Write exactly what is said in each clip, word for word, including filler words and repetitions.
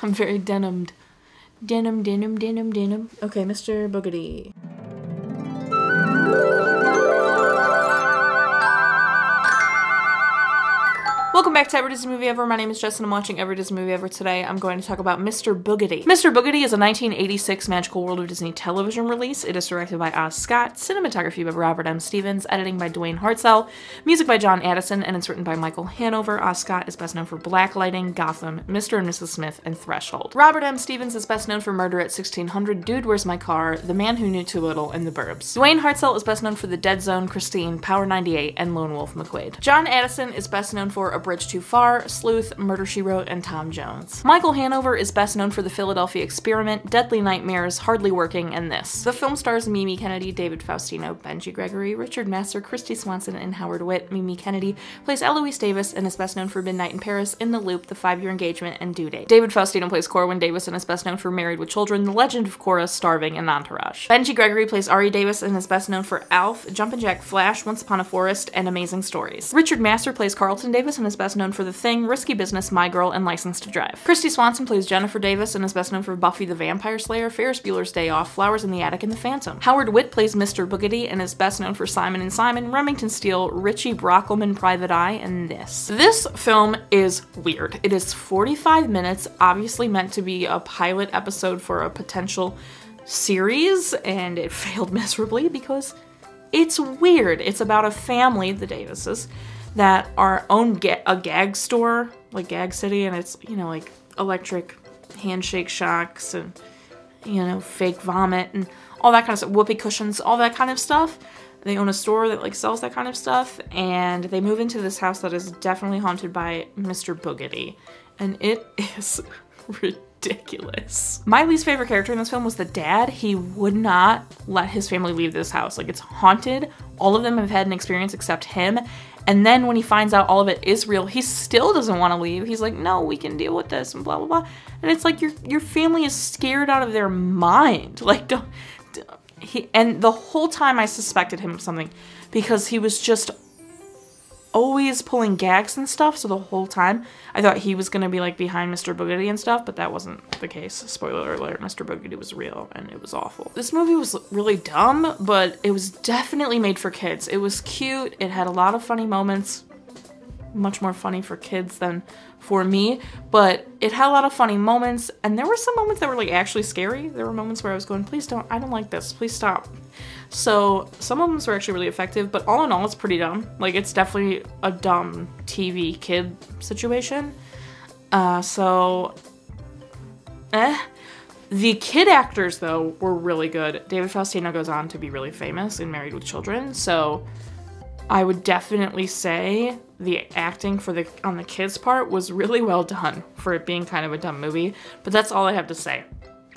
I'm very denimed. Denim, denim, denim, denim. Okay, Mister Boogedy. Welcome back to Ever Disney Movie Ever. My name is Jess and I'm watching Ever Disney Movie Ever. Today I'm going to talk about Mister Boogedy. Mister Boogedy is a nineteen eighty-six Magical World of Disney television release. It is directed by Oz Scott, cinematography by Robert M. Stevens, editing by Dwayne Hartzell, music by John Addison, and it's written by Michael Hanover. Oz Scott is best known for Blacklighting, Gotham, Mister and Missus Smith, and Threshold. Robert M. Stevens is best known for Murder at sixteen hundred, Dude, Where's My Car?, The Man Who Knew Too Little, and The Burbs. Dwayne Hartzell is best known for The Dead Zone, Christine, Power ninety-eight, and Lone Wolf McQuade. John Addison is best known for A Bridge Too Far, Sleuth, Murder, She Wrote, and Tom Jones. Michael Hanover is best known for The Philadelphia Experiment, Deadly Nightmares, Hardly Working, and this. The film stars Mimi Kennedy, David Faustino, Benji Gregory, Richard Master, Kristy Swanson, and Howard Witt. Mimi Kennedy plays Eloise Davis and is best known for Midnight in Paris, In the Loop, The Five-Year Engagement, and Due Date. David Faustino plays Corwin Davis and is best known for Married with Children, The Legend of Korra, Starving, and Entourage. Benji Gregory plays Ari Davis and is best known for Alf, Jumpin' Jack Flash, Once Upon a Forest, and Amazing Stories. Richard Master plays Carlton Davis Davis and is best known for The Thing, Risky Business, My Girl, and License to Drive. Kristy Swanson plays Jennifer Davis and is best known for Buffy the Vampire Slayer, Ferris Bueller's Day Off, Flowers in the Attic, and The Phantom. Howard Witt plays Mister Boogedy and is best known for Simon and Simon, Remington Steele, Richie Brockelman, Private Eye, and this. This film is weird. It is forty-five minutes, obviously meant to be a pilot episode for a potential series, and it failed miserably because it's weird. It's about a family, the Davises, that our own ga a gag store, like Gag City, and it's, you know, like electric handshake shocks and, you know, fake vomit and all that kind of stuff, whoopee cushions, all that kind of stuff. They own a store that like sells that kind of stuff, and they move into this house that is definitely haunted by Mister Boogedy, and it is ridiculous. Ridiculous. My least favorite character in this film was the dad. He would not let his family leave this house. Like, it's haunted. All of them have had an experience except him. And then when he finds out all of it is real, he still doesn't want to leave. He's like, no, we can deal with this and blah, blah, blah. And it's like, your your family is scared out of their mind. Like, don't, don't. He, and the whole time I suspected him of something because he was just always pulling gags and stuff, so the whole time I thought he was gonna be like behind Mister Boogedy and stuff, but that wasn't the case. Spoiler alert, Mister Boogedy was real and it was awful. This movie was really dumb, but it was definitely made for kids. It was cute, it had a lot of funny moments, much more funny for kids than for me, but it had a lot of funny moments, and there were some moments that were like actually scary. There were moments where I was going, please don't, I don't like this, please stop. So some of them were actually really effective, but all in all, it's pretty dumb. Like, it's definitely a dumb T V kid situation. Uh, so, eh. The kid actors, though, were really good. David Faustino goes on to be really famous in Married with Children, so I would definitely say the acting for the on the kids' part was really well done for it being kind of a dumb movie, but that's all I have to say.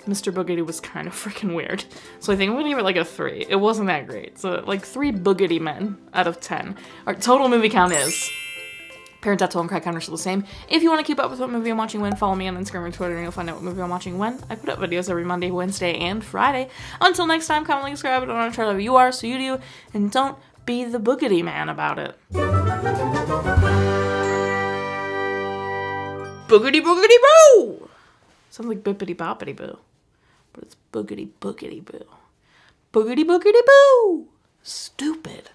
Mister Boogedy was kind of freaking weird, so I think I'm gonna give it like a three. It wasn't that great, so like three Boogedy men out of ten. Our total movie count is. Parents at home cry count are still the same. If you want to keep up with what movie I'm watching when, follow me on Instagram or Twitter and you'll find out what movie I'm watching when. I put up videos every Monday, Wednesday, and Friday. Until next time, comment, like, subscribe. I don't want to try to you are, so you do, and don't be the Boogedy man about it. Boogedy Boogedy Boo! Sounds like bippity boppity boo, but it's boogedy boogedy boo. Boogedy boogedy boo! Stupid.